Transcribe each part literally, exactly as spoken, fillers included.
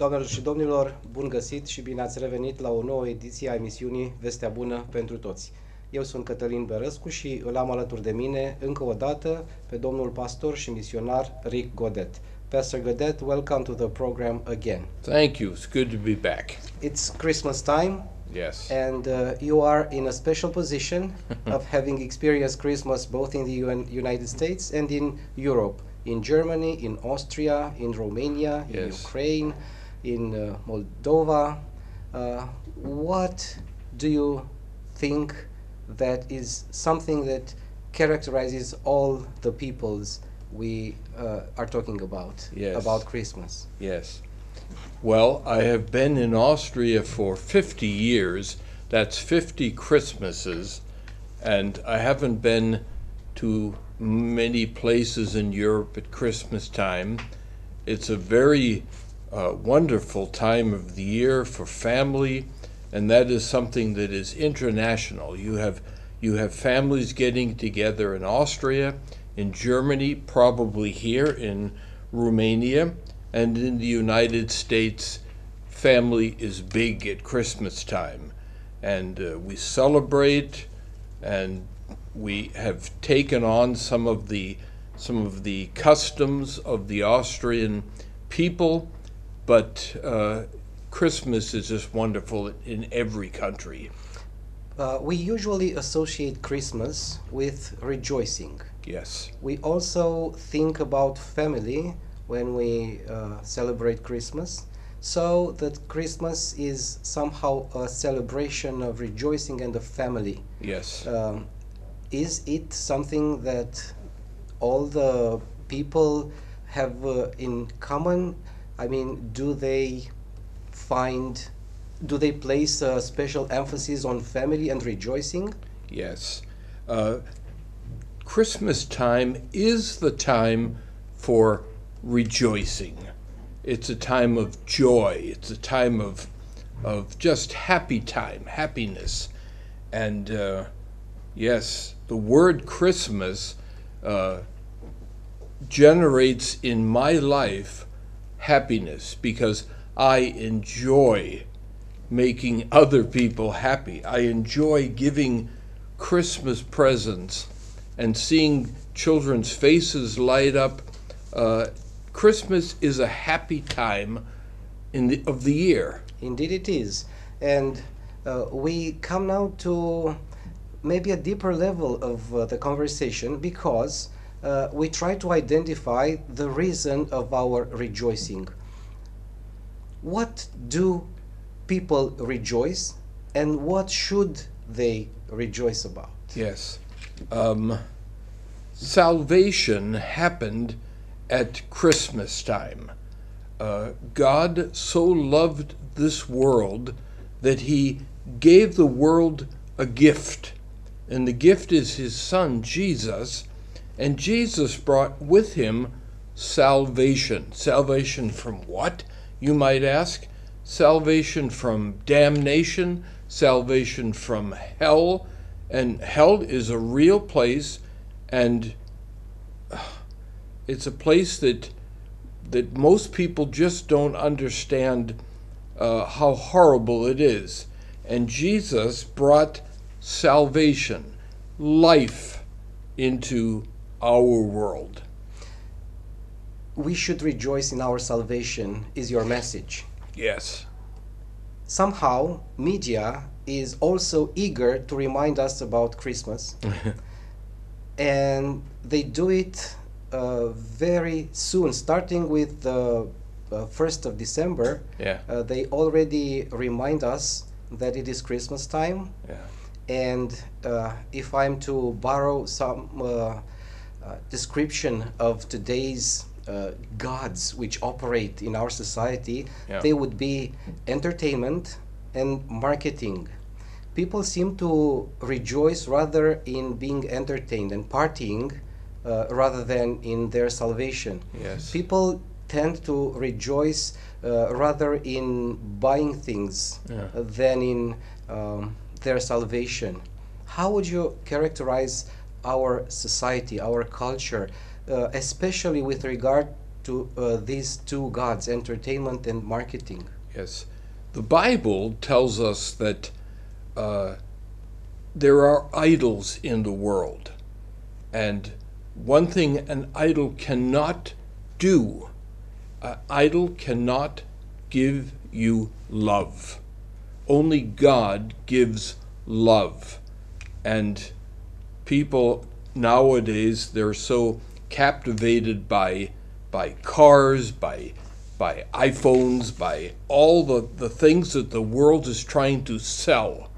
Doamnelor și domnilor, bun găsit și bine ați revenit la o nouă ediție a emisiunii Vestea bună pentru toți. Eu sunt Cătălin Bărăscu și îl am alături de mine, încă o dată, pe domnul pastor și misionar Rick Gaudet. Pastor Gaudet, welcome to the program again. Thank you. It's good to be back. It's Christmas time. Yes. And uh, you are in a special position of having experienced Christmas both in the U N United States and in Europe, in Germany, in Austria, in Romania, yes. in Ukraine, in uh, Moldova. Uh, what do you think that is something that characterizes all the peoples we uh, are talking about, yes. about Christmas? Yes. Well, I have been in Austria for fifty years, that's fifty Christmases, and I haven't been to many places in Europe at Christmas time. It's a very uh, wonderful time of the year for family, and that is something that is international. You have, you have families getting together in Austria, in Germany, probably here in Romania, and in the United States, family is big at Christmas time. And uh, we celebrate, and we have taken on some of the, some of the customs of the Austrian people, but uh, Christmas is just wonderful in every country. Uh, we usually associate Christmas with rejoicing. Yes. We also think about family when we uh, celebrate Christmas, so that Christmas is somehow a celebration of rejoicing and of family. Yes. Um, is it something that all the people have uh, in common? I mean, do they find, do they place a special emphasis on family and rejoicing? Yes. Uh, Christmas time is the time for rejoicing. It's a time of joy. It's a time of, of just happy time, happiness. And uh, yes, the word Christmas uh, generates in my life happiness because I enjoy making other people happy. I enjoy giving Christmas presents and seeing children's faces light up. Uh, Christmas is a happy time in the, of the year. Indeed it is. And uh, we come now to maybe a deeper level of uh, the conversation because uh, we try to identify the reason of our rejoicing. What do people rejoice and what should they rejoice about? Yes. Um, salvation happened at Christmas time. Uh, God so loved this world that he gave the world a gift. And the gift is his son, Jesus. And Jesus brought with him salvation. Salvation from what, you might ask? Salvation from damnation, salvation from hell. And hell is a real place, and it's a place that that most people just don't understand uh, how horrible it is. And Jesus brought salvation, life into our world. We should rejoice in our salvation is your message. Yes. Somehow, media is also eager to remind us about Christmas. And they do it Uh, very soon, starting with the uh, first of December, yeah. uh, they already remind us that it is Christmas time. Yeah. And uh, if I'm to borrow some uh, uh, description of today's uh, gods which operate in our society, yeah. they would be entertainment and marketing. People seem to rejoice rather in being entertained and partying Uh, rather than in their salvation. Yes. People tend to rejoice uh, rather in buying things yeah. than in um, their salvation. How would you characterize our society, our culture, uh, especially with regard to uh, these two gods, entertainment and marketing. Yes. The Bible tells us that uh, there are idols in the world. And one thing an idol cannot do, an idol cannot give you love. Only God gives love. And people nowadays, they're so captivated by by cars, by by iPhones, by all the, the things that the world is trying to sell.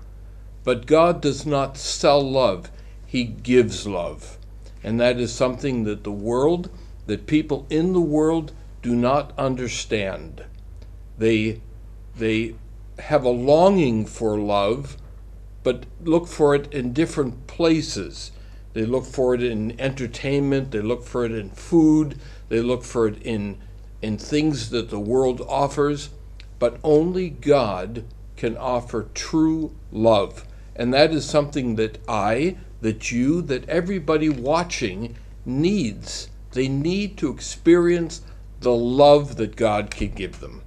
But God does not sell love. He gives love. And that is something that the world, that people in the world do not understand. They, they have a longing for love, but look for it in different places. They look for it in entertainment, they look for it in food, they look for it in, in things that the world offers, but only God can offer true love. And that is something that I, that you, that everybody watching needs. They need to experience the love that God can give them.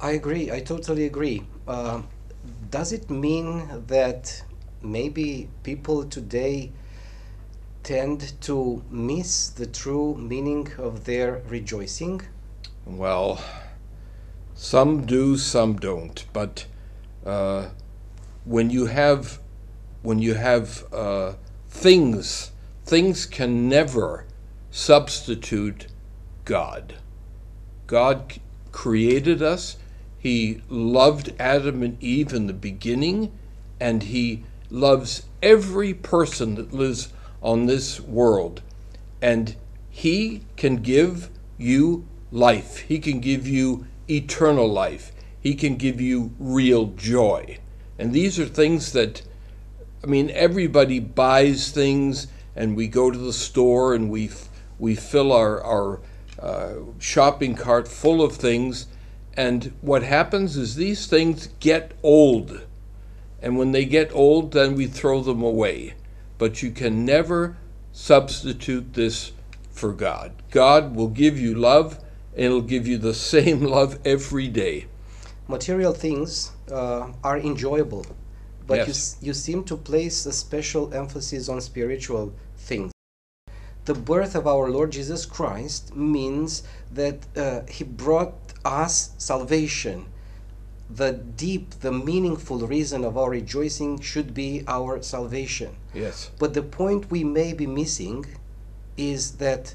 I agree, I totally agree. Uh, does it mean that maybe people today tend to miss the true meaning of their rejoicing? Well, some do, some don't. But uh, when you have, when you have uh, things, things can never substitute God. God created us. He loved Adam and Eve in the beginning, and he loves every person that lives on this world, and he can give you life. He can give you eternal life. He can give you real joy. And these are things that, I mean, everybody buys things, and we go to the store and we we fill our, our uh, shopping cart full of things, and what happens is these things get old. And when they get old, then we throw them away. But you can never substitute this for God. God will give you love, and it'll give you the same love every day. Material things uh, are enjoyable, but yes, you, you seem to place a special emphasis on spiritual things. The birth of our Lord Jesus Christ means that uh, he brought us salvation. The deep, the meaningful reason of our rejoicing should be our salvation. Yes. But the point we may be missing is that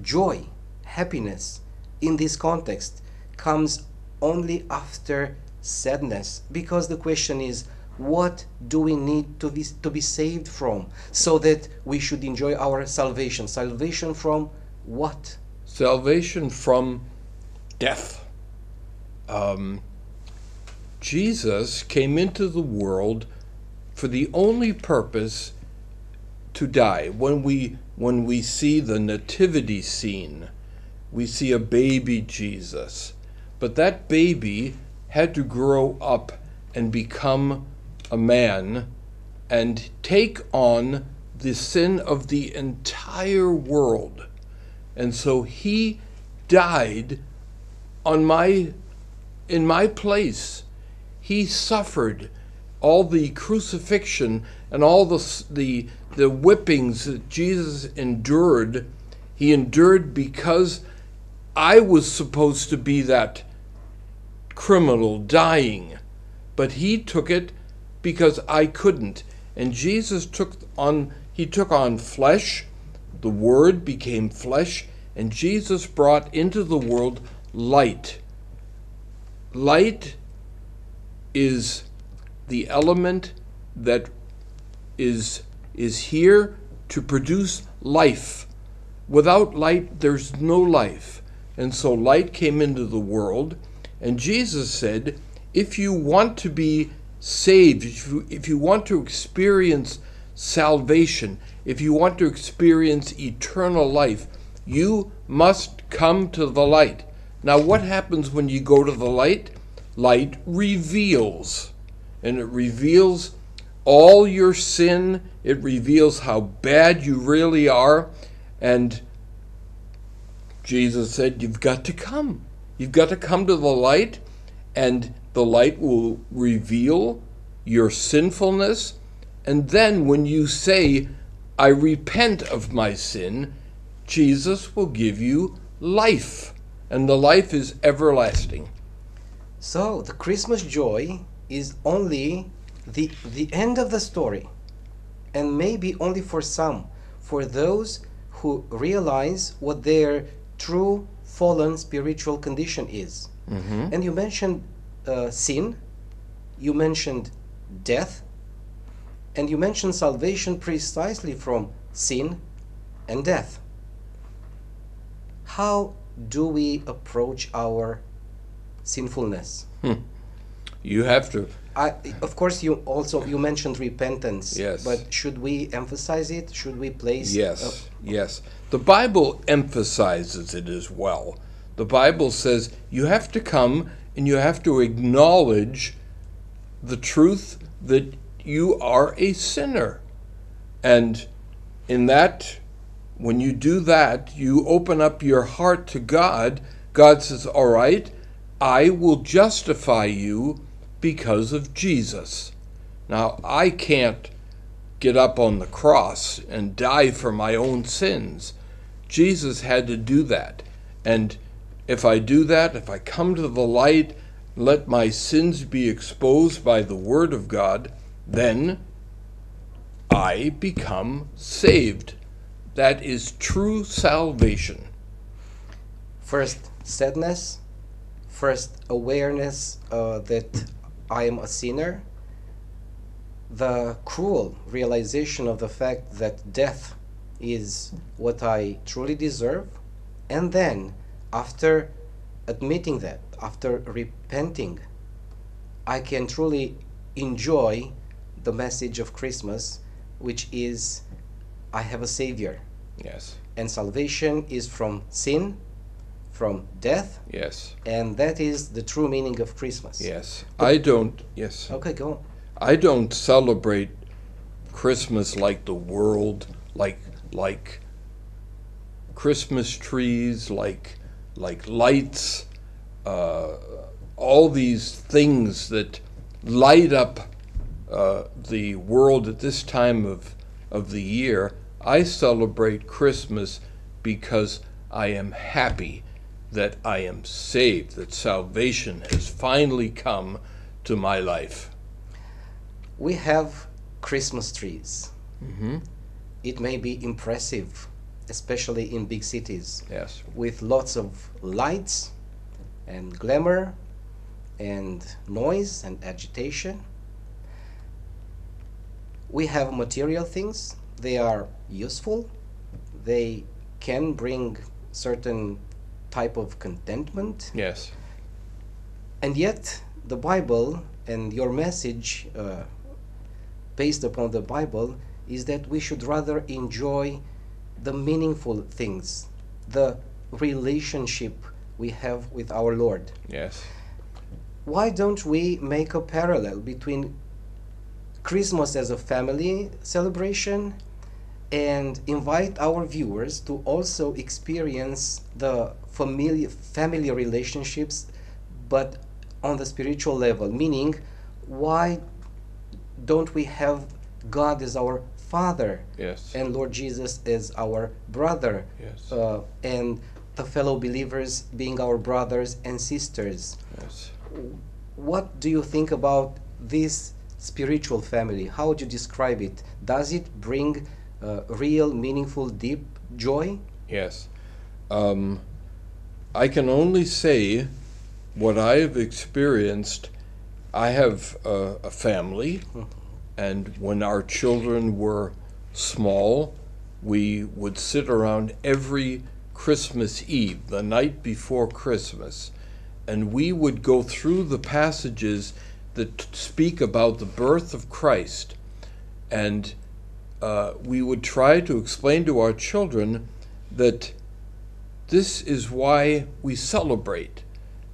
joy, happiness in this context comes only after sadness, because the question is, what do we need to be, to be saved from, so that we should enjoy our salvation? Salvation from what? Salvation from death. Um, Jesus came into the world for the only purpose to die. When we, when we see the nativity scene, we see a baby Jesus. But that baby had to grow up and become a man and take on the sin of the entire world. And so he died on my in my place. He suffered all the crucifixion and all the, the, the whippings that Jesus endured. He endured because I was supposed to be that criminal dying, but he took it because I couldn't. And Jesus took on, he took on flesh. The Word became flesh, and Jesus brought into the world light. Light is the element that is, is here to produce life. Without light, there's no life. And so light came into the world. And Jesus said, if you want to be saved, if you, if you want to experience salvation, if you want to experience eternal life, you must come to the light. Now, what happens when you go to the light? Light reveals, and it reveals all your sin. It reveals how bad you really are, and Jesus said, you've got to come. You've got to come to the light, and the light will reveal your sinfulness. And then when you say, I repent of my sin, Jesus will give you life, and the life is everlasting. So the Christmas joy is only the, the end of the story, and maybe only for some, for those who realize what their true fallen spiritual condition is. Mm-hmm. And you mentioned uh, sin, you mentioned death, and you mentioned salvation precisely from sin and death. How do we approach our sinfulness? Hmm. You have to. I, of course, you also you mentioned repentance. Yes. But should we emphasize it? Should we place? Yes. Yes. The Bible emphasizes it as well. The Bible says you have to come and you have to acknowledge the truth that you are a sinner, and in that, when you do that, you open up your heart to God. God says, "All right, I will justify you because of Jesus." Now, I can't get up on the cross and die for my own sins. Jesus had to do that, and if I do that, if I come to the light, let my sins be exposed by the Word of God, then I become saved. That is true salvation. First sadness, first awareness uh, that I am a sinner, the cruel realization of the fact that death is what I truly deserve, and then after admitting that, after repenting, I can truly enjoy the message of Christmas, which is I have a Savior. Yes. And salvation is from sin, from death. Yes. And that is the true meaning of Christmas. Yes. But I don't, yes. Okay, go on. I don't celebrate Christmas like the world, like like Christmas trees, like like lights, uh, all these things that light up Uh, the world at this time of, of the year. I celebrate Christmas because I am happy that I am saved, that salvation has finally come to my life. We have Christmas trees. Mm-hmm. It may be impressive, especially in big cities. Yes. With lots of lights and glamour and noise and agitation. We have material things, they are useful, they can bring certain type of contentment. Yes. And yet the Bible and your message uh, based upon the Bible is that we should rather enjoy the meaningful things, the relationship we have with our Lord. Yes. Why don't we make a parallel between Christmas as a family celebration and invite our viewers to also experience the family, family relationships, but on the spiritual level, meaning why don't we have God as our Father? Yes. And Lord Jesus as our brother? Yes. Uh, and the fellow believers being our brothers and sisters? Yes. What do you think about this spiritual family? How would you describe it? Does it bring uh, real, meaningful, deep joy? Yes. Um, I can only say what I have experienced. I have a, a family, and when our children were small, we would sit around every Christmas Eve, the night before Christmas, and we would go through the passages that speak about the birth of Christ, and uh, we would try to explain to our children that this is why we celebrate,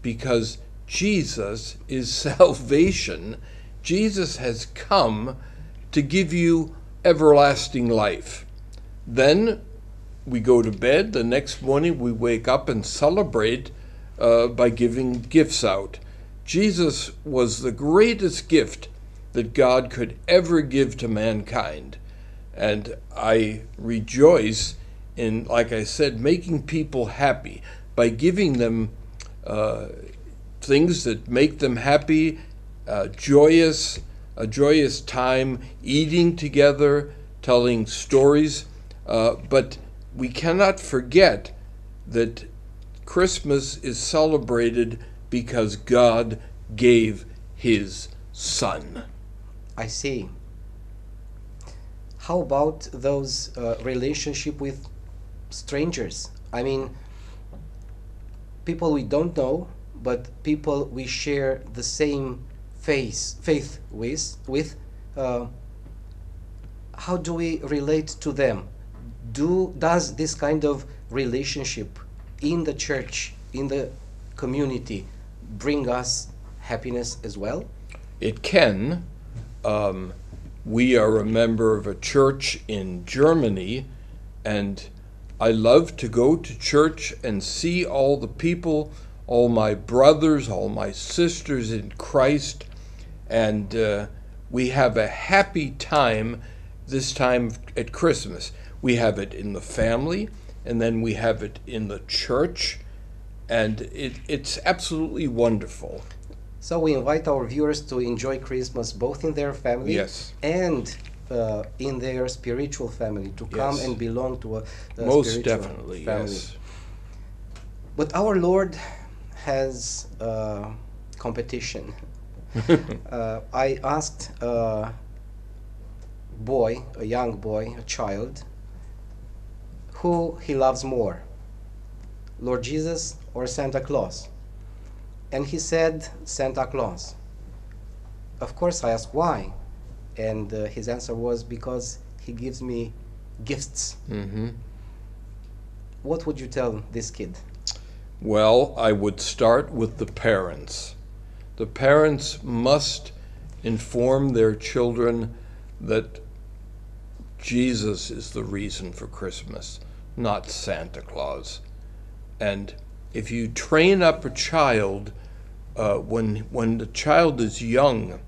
because Jesus is salvation. Jesus has come to give you everlasting life. Then we go to bed. The next morning we wake up and celebrate uh, by giving gifts out. Jesus was the greatest gift that God could ever give to mankind. And I rejoice in, like I said, making people happy by giving them uh, things that make them happy, uh, joyous, a joyous time, eating together, telling stories. Uh, but we cannot forget that Christmas is celebrated because God gave his son. I see. How about those uh, relationship with strangers? I mean, people we don't know, but people we share the same faith, faith with, with uh, how do we relate to them? Do, does this kind of relationship in the church, in the community, bring us happiness as well? It can. Um, we are a member of a church in Germany, and I love to go to church and see all the people, all my brothers, all my sisters in Christ, and uh, we have a happy time this time at Christmas. We have it in the family, and then we have it in the church, and it, it's absolutely wonderful. So we invite our viewers to enjoy Christmas both in their family yes. and uh, in their spiritual family, to yes. come and belong to a, a Most spiritual definitely, family. Yes. But our Lord has uh, competition. uh, I asked a boy, a young boy, a child, who he loves more, Lord Jesus or Santa Claus? And he said, Santa Claus. Of course, I asked why. And uh, his answer was, because he gives me gifts. Mm-hmm. What would you tell this kid? Well, I would start with the parents. The parents must inform their children that Jesus is the reason for Christmas, not Santa Claus. And if you train up a child, uh, when, when the child is young,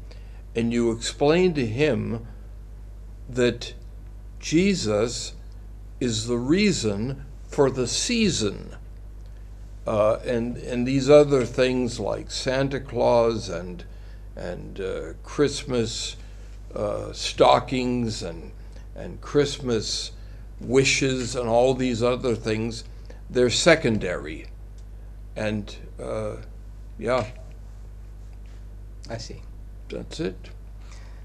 and you explain to him that Jesus is the reason for the season, uh, and, and these other things like Santa Claus and, and uh, Christmas uh, stockings and, and Christmas wishes and all these other things, they're secondary. And, uh, yeah. I see. That's it.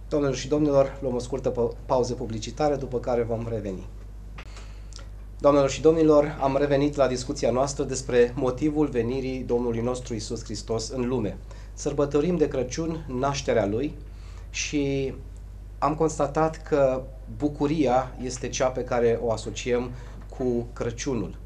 Doamnelor și domnilor, luăm o scurtă pauză publicitară, după care vom reveni. Doamnelor și domnilor, am revenit la discuția noastră despre motivul venirii Domnului nostru Iisus Hristos în lume. Sărbătorim de Crăciun nașterea Lui și am constatat că bucuria este cea pe care o asociem cu Crăciunul.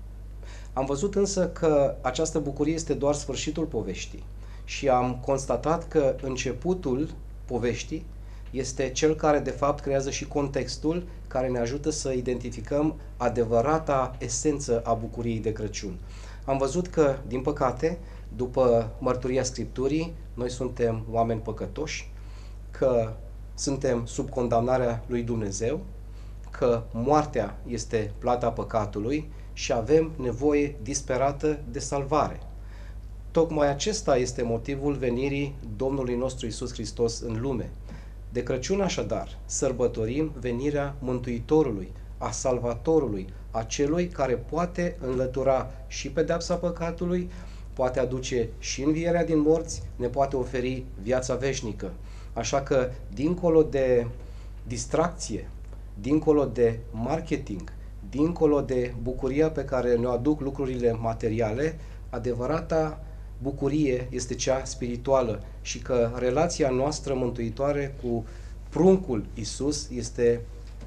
Am văzut însă că această bucurie este doar sfârșitul poveștii și am constatat că începutul poveștii este cel care de fapt creează și contextul care ne ajută să identificăm adevărata esență a bucuriei de Crăciun. Am văzut că, din păcate, după mărturia Scripturii, noi suntem oameni păcătoși, că suntem sub condamnarea lui Dumnezeu, că moartea este plata păcatului și avem nevoie disperată de salvare. Tocmai acesta este motivul venirii Domnului nostru Iisus Hristos în lume. De Crăciun așadar sărbătorim venirea Mântuitorului, a Salvatorului, a celui care poate înlătura și pedeapsa păcatului, poate aduce și învierea din morți, ne poate oferi viața veșnică. Așa că, dincolo de distracție, dincolo de marketing, dincolo de bucuria pe care ne aduc lucrurile materiale, adevărata bucurie este cea spirituală și că relația noastră mântuitoare cu pruncul Iisus este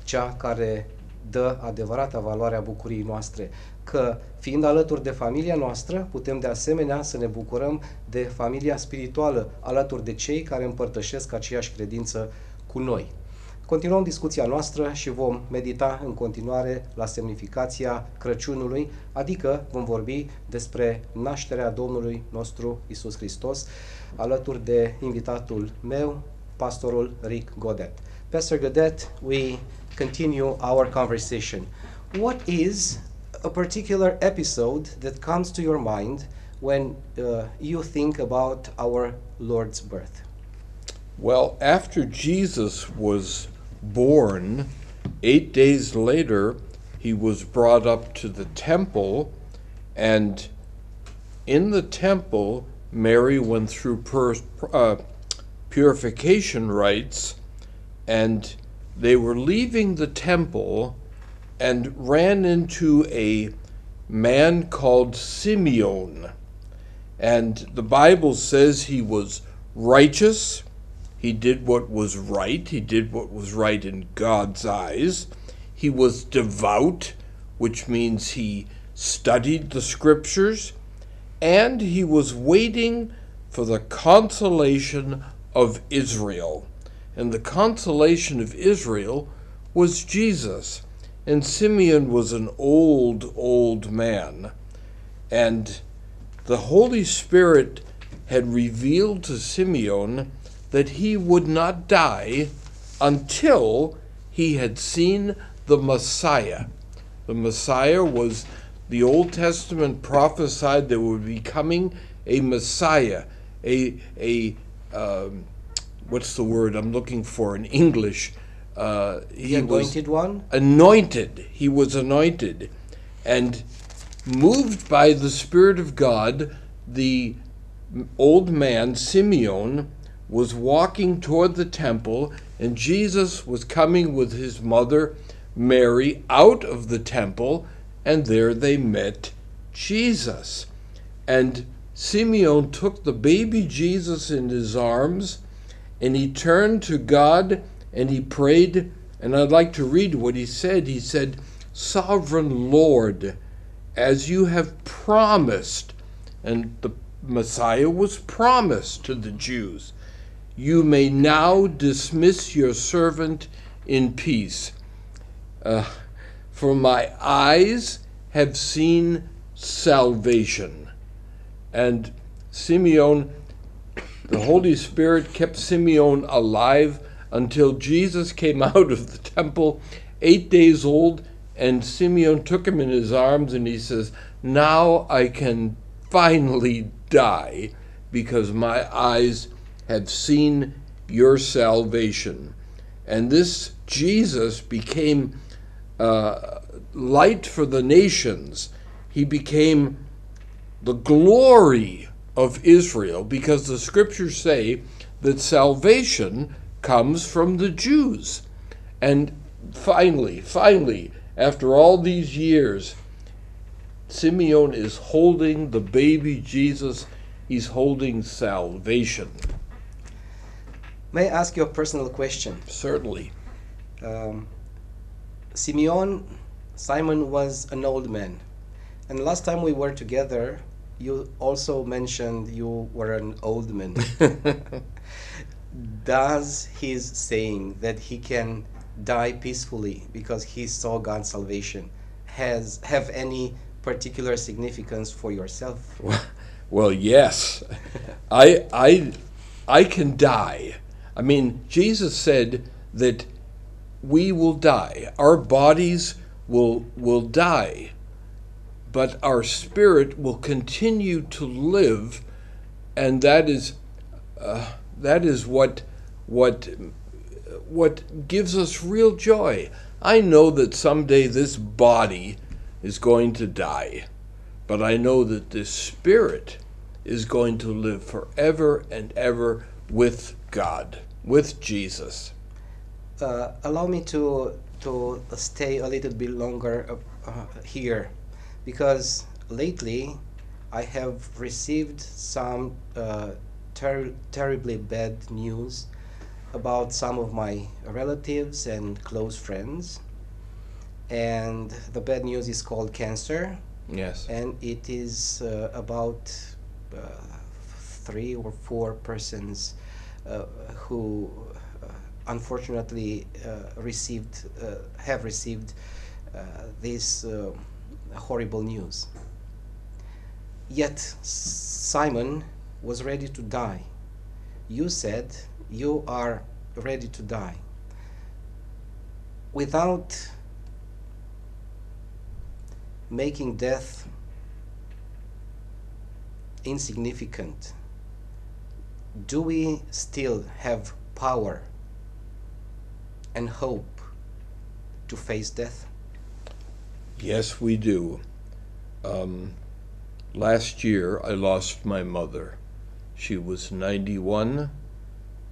cea care dă adevărata valoare a bucuriei noastre. Că, fiind alături de familia noastră, putem de asemenea să ne bucurăm de familia spirituală, alături de cei care împărtășesc aceeași credință cu noi. Continuăm discuția noastră și vom medita în continuare la semnificația Crăciunului, adică vom vorbi despre nașterea Domnului nostru Iisus Hristos, alături de invitatul meu, pastorul Rick Gaudet. Pastor Gaudet, we continue our conversation. What is a particular episode that comes to your mind when uh, you think about our Lord's birth? Well, after Jesus was born, eight days later, he was brought up to the temple, and in the temple, Mary went through pur uh, purification rites, and they were leaving the temple and ran into a man called Simeon. And the Bible says he was righteous. He did what was right. He did what was right in God's eyes. He was devout, which means he studied the scriptures, and he was waiting for the consolation of Israel. And the consolation of Israel was Jesus. And Simeon was an old, old man. And the Holy Spirit had revealed to Simeon that he would not die until he had seen the Messiah. The Messiah was, the Old Testament prophesied there would be coming a Messiah, a, a um, what's the word I'm looking for in English? Uh, he the anointed was one? Anointed. He was anointed. And moved by the Spirit of God, the old man, Simeon, was walking toward the temple, and Jesus was coming with his mother Mary out of the temple, and there they met Jesus. And Simeon took the baby Jesus in his arms, and he turned to God and he prayed, and I'd like to read what he said. He said, "Sovereign Lord, as you have promised," and the Messiah was promised to the Jews, "you may now dismiss your servant in peace. Uh, for my eyes have seen salvation." And Simeon, the Holy Spirit kept Simeon alive until Jesus came out of the temple, eight days old, and Simeon took him in his arms, and he says, "Now I can finally die because my eyes have seen your salvation." And this Jesus became uh, light for the nations. He became the glory of Israel, because the scriptures say that salvation comes from the Jews. And finally, finally, after all these years, Simeon is holding the baby Jesus. He's holding salvation. May I ask you a personal question? Certainly. Um, Simeon, Simon was an old man. And last time we were together, you also mentioned you were an old man. Does his saying that he can die peacefully because he saw God's salvation has have any particular significance for yourself? Well, well yes. I, I, I can die. I mean, Jesus said that we will die. Our bodies will, will die, but our spirit will continue to live, and that is, uh, that is what, what, what gives us real joy. I know that someday this body is going to die, but I know that this spirit is going to live forever and ever with God, with Jesus. Uh, allow me to to stay a little bit longer uh, uh, here, because lately I have received some uh, ter terribly bad news about some of my relatives and close friends, and the bad news is called cancer. Yes. And it is uh, about uh, three or four persons Uh, who uh, unfortunately uh, received uh, have received uh, this uh, horrible news. Yet Simon was ready to die. You said you are ready to die. Without making death insignificant, do we still have power and hope to face death? Yes, we do. Um, last year I lost my mother. She was ninety-one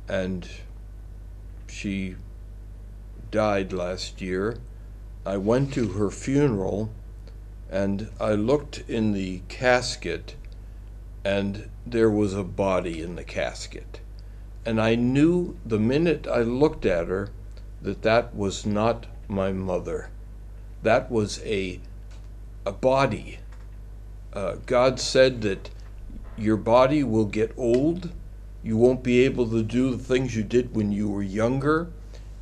and she died last year. I went to her funeral and I looked in the casket and there was a body in the casket. And I knew the minute I looked at her that that was not my mother. That was a, a body. Uh, God said that your body will get old. You won't be able to do the things you did when you were younger.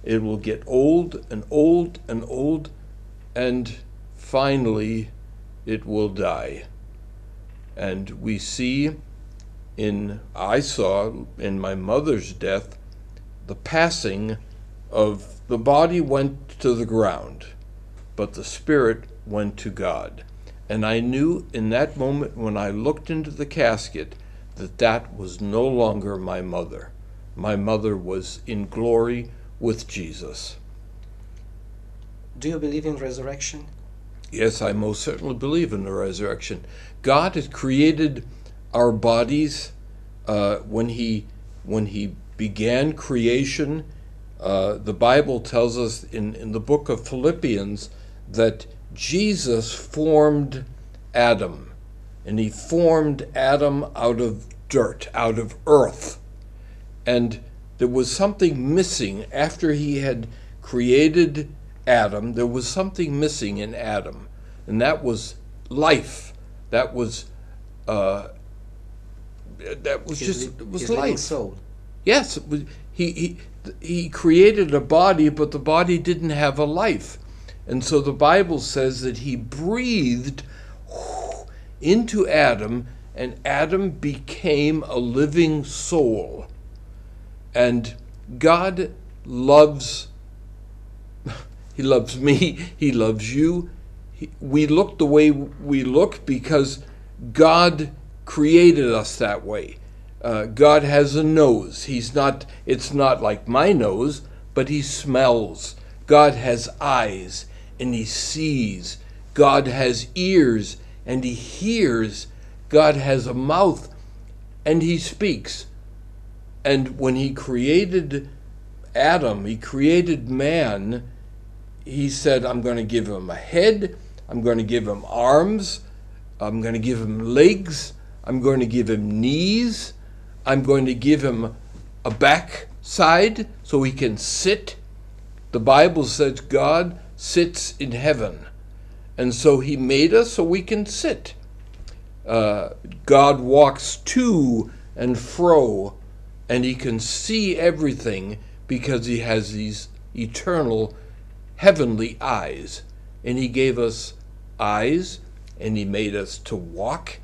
It will get old and old and old, and finally it will die. And we see in, I saw in my mother's death, the passing of the body went to the ground, but the spirit went to God. And I knew in that moment when I looked into the casket that that was no longer my mother. My mother was in glory with Jesus. Do you believe in resurrection? Yes, I most certainly believe in the resurrection. God has created our bodies. Uh, when he, when he began creation, uh, the Bible tells us in, in the book of Philippians that Jesus formed Adam, and he formed Adam out of dirt, out of earth. And there was something missing after he had created Adam. There was something missing in Adam, and that was life. That was uh, that was his, just it was his life. Life soul. Yes, it was, he he he created a body, but the body didn't have a life, and so the Bible says that he breathed into Adam, and Adam became a living soul. And God loves. He loves me, he loves you. He, we look the way we look because God created us that way. Uh, God has a nose. He's not, it's not like my nose, but he smells. God has eyes and he sees. God has ears and he hears. God has a mouth and he speaks. And when he created Adam, he created man, he said, I'm going to give him a head, I'm going to give him arms, I'm going to give him legs, I'm going to give him knees, I'm going to give him a back side so he can sit. The Bible says God sits in heaven, and so he made us so we can sit. Uh, God walks to and fro, and he can see everything because he has these eternal heavenly eyes, and he gave us eyes and he made us to walk,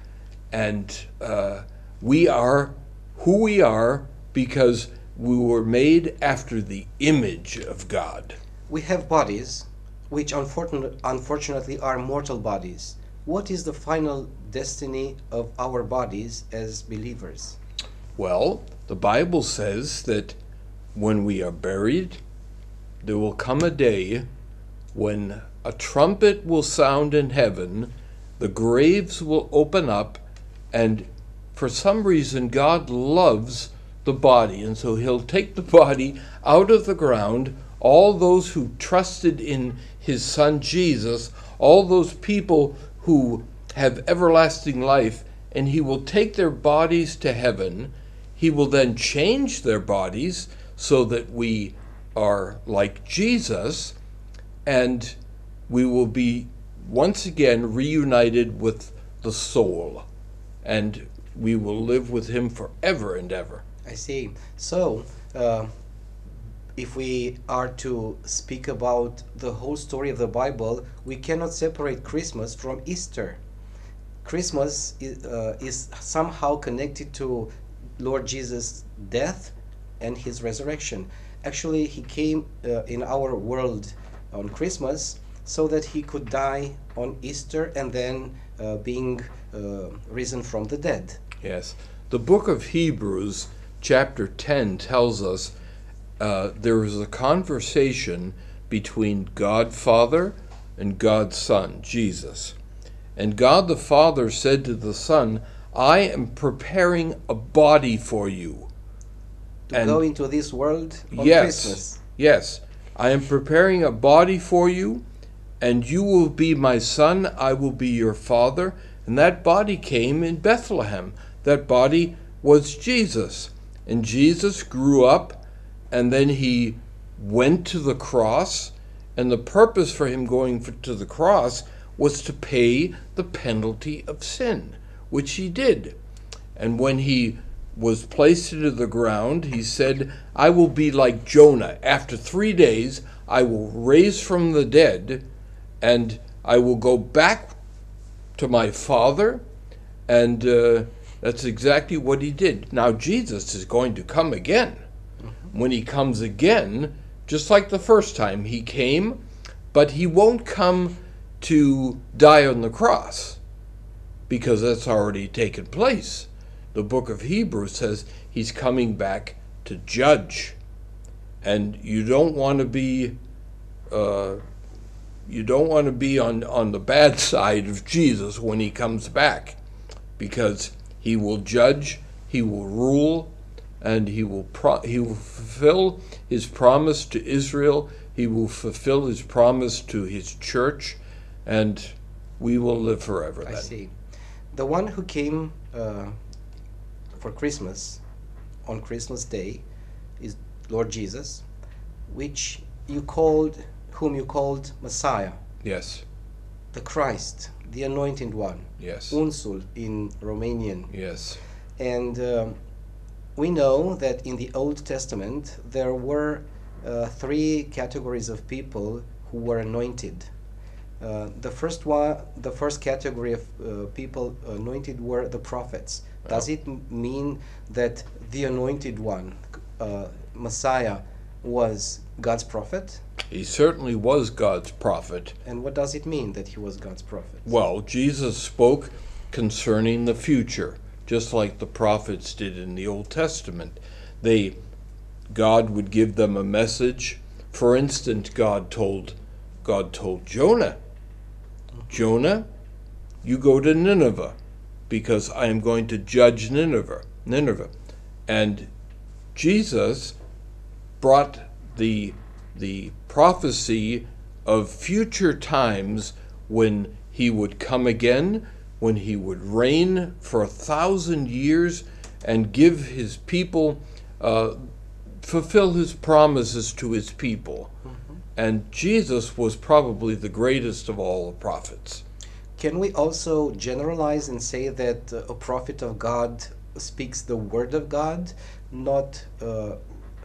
and uh, we are who we are because we were made after the image of God. We have bodies which unfortunately, unfortunately are mortal bodies. What is the final destiny of our bodies as believers? Well, the Bible says that when we are buried, there will come a day when a trumpet will sound in heaven, the graves will open up, and for some reason God loves the body, and so he'll take the body out of the ground. All those who trusted in his son Jesus, all those people who have everlasting life, and he will take their bodies to heaven. He will then change their bodies so that we are like Jesus, and we will be once again reunited with the soul, and we will live with him forever and ever. I see. So, uh, if we are to speak about the whole story of the Bible, we cannot separate Christmas from Easter. Christmas is, uh, is somehow connected to Lord Jesus' death and his resurrection. Actually, he came uh, in our world on Christmas so that he could die on Easter and then uh, being uh, risen from the dead. Yes. The book of Hebrews, chapter ten, tells us uh, there was a conversation between God Father and God's Son, Jesus. And God the Father said to the Son, I am preparing a body for you. To and go into this world on yes, Christmas. Yes, I am preparing a body for you, and you will be my son, I will be your father. And that body came in Bethlehem. That body was Jesus. And Jesus grew up, and then he went to the cross. And the purpose for him going for, to the cross was to pay the penalty of sin, which he did. And when he was placed into the ground, he said, I will be like Jonah. After three days, I will raise from the dead, and I will go back to my Father. And uh, that's exactly what he did. Now, Jesus is going to come again. Mm-hmm. When he comes again, just like the first time he came, but he won't come to die on the cross, because that's already taken place. The book of Hebrews says he's coming back to judge, and you don't want to be uh, you don't want to be on on the bad side of Jesus when he comes back, because he will judge, he will rule, and he will pro he will fulfill his promise to Israel. He will fulfill his promise to his church. And we will live forever then. I see. The one who came uh, for Christmas, on Christmas Day, is Lord Jesus, which you called, whom you called Messiah. Yes. The Christ, the Anointed One. Yes. Unsul in Romanian. Yes. And um, we know that in the Old Testament, there were uh, three categories of people who were anointed. Uh, the first one, the first category of uh, people anointed were the prophets. Wow. Does it m mean that the Anointed One, uh, Messiah, was God's prophet? He certainly was God's prophet. And what does it mean that he was God's prophet? Well, Jesus spoke concerning the future, just like the prophets did in the Old Testament. They, God would give them a message. For instance, God told, God told Jonah, Jonah, you go to Nineveh, because I am going to judge Nineveh. Nineveh. And Jesus brought the, the prophecy of future times when he would come again, when he would reign for a thousand years and give his people, uh, fulfill his promises to his people. And Jesus was probably the greatest of all the prophets. Can we also generalize and say that uh, a prophet of God speaks the word of God, not uh,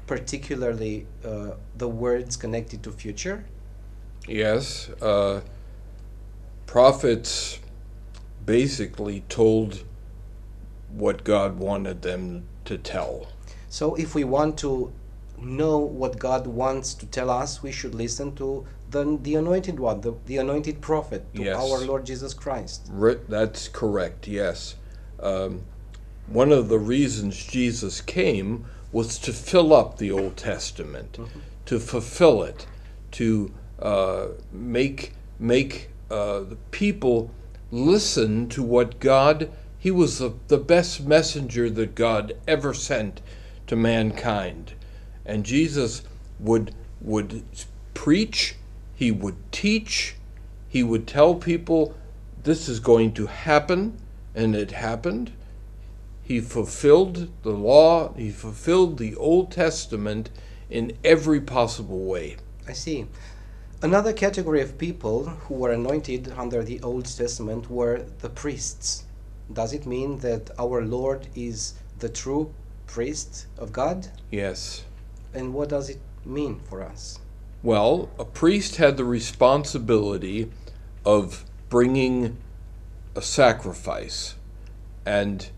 particularly uh, the words connected to future? Yes. Uh, prophets basically told what God wanted them to tell. So if we want to know what God wants to tell us, we should listen to the, the Anointed One, the, the Anointed Prophet, to yes. our Lord Jesus Christ. That's correct, yes. Um, one of the reasons Jesus came was to fill up the Old Testament, mm-hmm. to fulfill it, to uh, make, make uh, the people listen to what God, he was the, the best messenger that God ever sent to mankind. And Jesus would, would preach, he would teach, he would tell people, this is going to happen, and it happened. He fulfilled the law, he fulfilled the Old Testament in every possible way. I see. Another category of people who were anointed under the Old Testament were the priests. Does it mean that our Lord is the true priest of God? Yes. And what does it mean for us? Well, a priest had the responsibility of bringing a sacrifice. And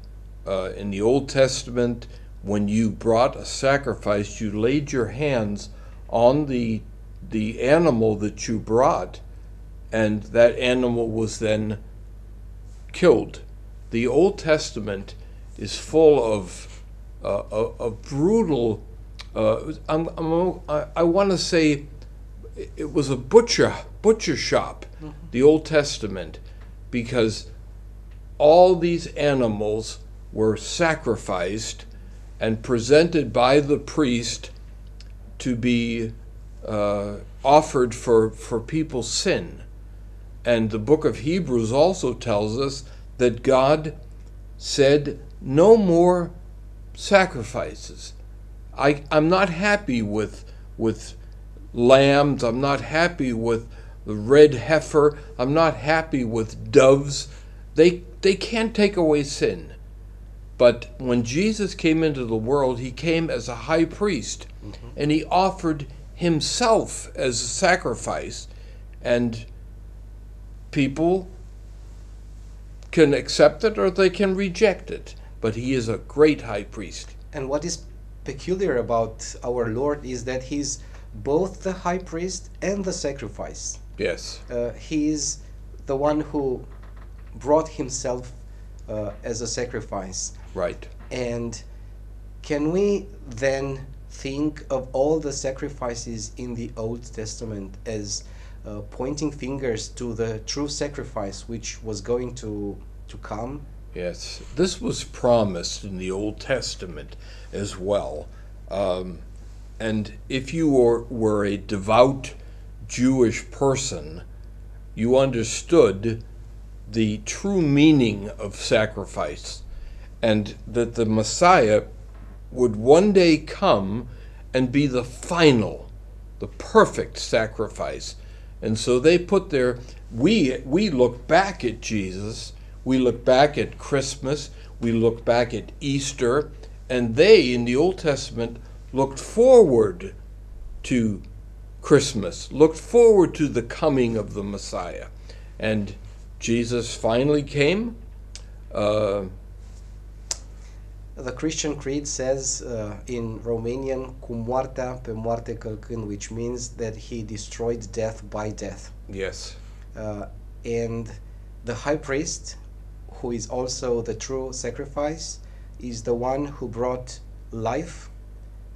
uh, in the Old Testament, when you brought a sacrifice, you laid your hands on the, the animal that you brought, and that animal was then killed. The Old Testament is full of uh, a, a brutal, uh, I'm, I'm, I, I want to say it was a butcher, butcher shop, mm-hmm. the Old Testament, because all these animals were sacrificed and presented by the priest to be uh, offered for, for people's sin. And the book of Hebrews also tells us that God said, no more sacrifices. I, I'm not happy with, with lambs. I'm not happy with the red heifer. I'm not happy with doves. They, they can't take away sin. But when Jesus came into the world, he came as a high priest, mm-hmm. and he offered himself as a sacrifice, and people can accept it or they can reject it, but he is a great high priest. And what is peculiar about our Lord is that he's both the high priest and the sacrifice. Yes. Uh, he is the one who brought himself uh, as a sacrifice. Right. And can we then think of all the sacrifices in the Old Testament as uh, pointing fingers to the true sacrifice which was going to, to come? Yes. This was promised in the Old Testament as well. Um, and if you were, were a devout Jewish person, you understood the true meaning of sacrifice, and that the Messiah would one day come and be the final, the perfect sacrifice. And so they put their, we, we look back at Jesus, we look back at Christmas, we look back at Easter, and they, in the Old Testament, looked forward to Christmas, looked forward to the coming of the Messiah. And Jesus finally came. Uh, the Christian Creed says uh, in Romanian, cu moartea pe moarte călcând, which means that he destroyed death by death. Yes. Uh, and the high priest, who is also the true sacrifice, is the one who brought life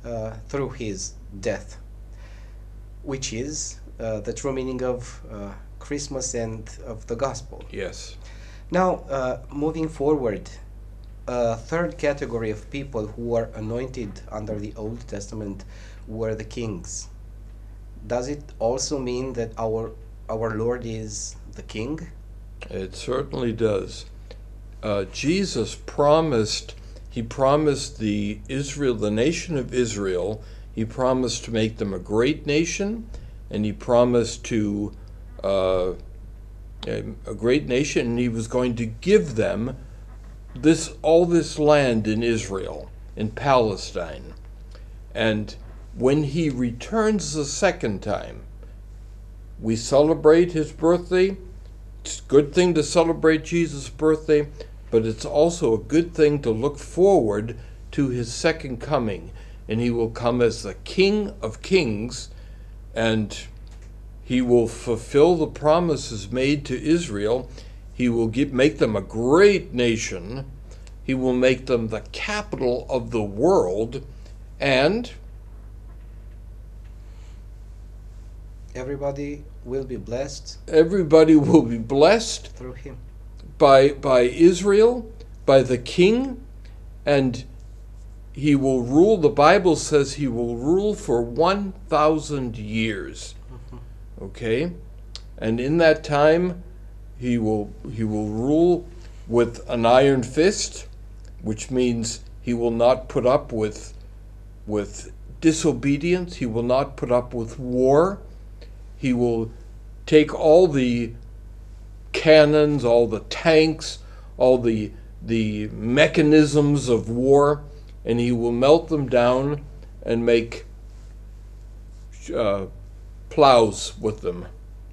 uh, through his death, which is uh, the true meaning of uh, Christmas and of the gospel. Yes. Now, uh, moving forward, a third category of people who were anointed under the Old Testament were the kings. Does it also mean that our our Lord is the king? It certainly does. Uh, Jesus promised, he promised the Israel, the nation of Israel, he promised to make them a great nation, and he promised to Uh, a great nation, and he was going to give them this all this land in Israel, in Palestine. And when he returns the second time, we celebrate his birthday. It's a good thing to celebrate Jesus' birthday, but it's also a good thing to look forward to his second coming. And he will come as the King of Kings, and he will fulfill the promises made to Israel. He will give, make them a great nation. He will make them the capital of the world. And everybody will be blessed. Everybody will be blessed through him. By, by Israel, by the king. And he will rule, the Bible says he will rule for one thousand years. Okay, and in that time, he will he will rule with an iron fist, which means he will not put up with with disobedience. He will not put up with war. He will take all the cannons, all the tanks, all the the mechanisms of war, and he will melt them down and make uh, plows with them.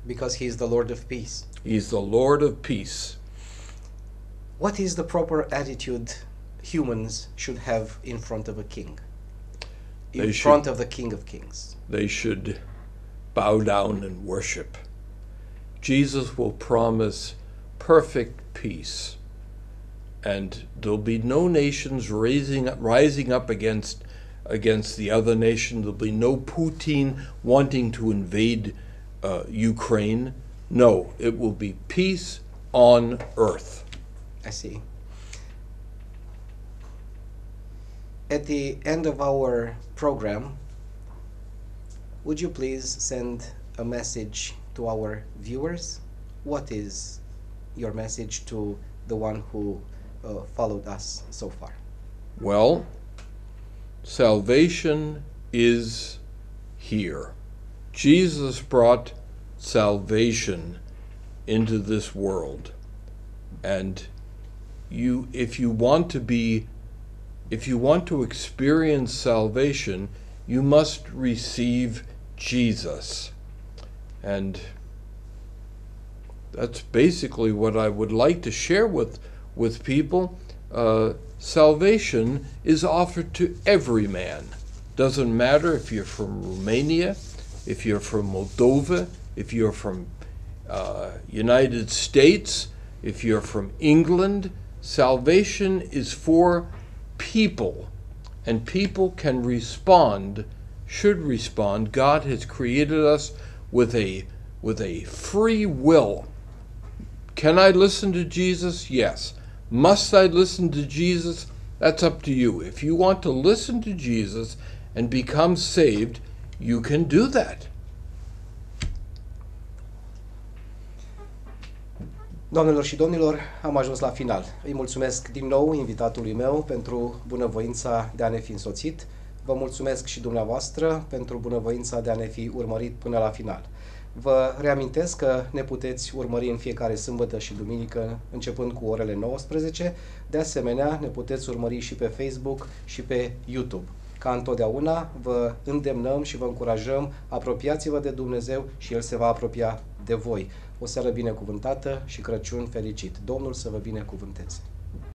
Because he is the Lord of peace. He is the Lord of peace. What is the proper attitude humans should have in front of a king? In they front should, of the King of Kings. They should bow down and worship. Jesus will promise perfect peace. And there'll be no nations raising, rising up against, against the other nation. There'll be no Putin wanting to invade uh, Ukraine. No, it will be peace on earth. I see. At the end of our program, would you please send a message to our viewers? What is your message to the one who uh, followed us so far? Well, salvation is here. Jesus brought salvation into this world. And you, if you want to be, if you want to experience salvation, you must receive Jesus. And that's basically what I would like to share with, with people. Uh, salvation is offered to every man. Doesn't matter if you're from Romania, if you're from Moldova, if you're from uh, United States, if you're from England. Salvation is for people, and people can respond, should respond. God has created us with a with a free will. Can I listen to Jesus? Yes. Must I listen to Jesus? That's up to you. If you want to listen to Jesus and become saved, you can do that. Doamnelor și domnilor, am ajuns la final. Îi mulțumesc din nou invitatului meu pentru bunăvoința de a ne fi însoțit. Vă mulțumesc și dumneavoastră pentru bunăvoința de a ne fi urmărit până la final. Vă reamintesc că ne puteți urmări în fiecare sâmbătă și duminică, începând cu orele nouăsprezece. De asemenea, ne puteți urmări și pe Facebook și pe YouTube. Ca întotdeauna, vă îndemnăm și vă încurajăm, apropiați-vă de Dumnezeu și El se va apropia de voi. O seară binecuvântată și Crăciun fericit! Domnul să vă binecuvânteze!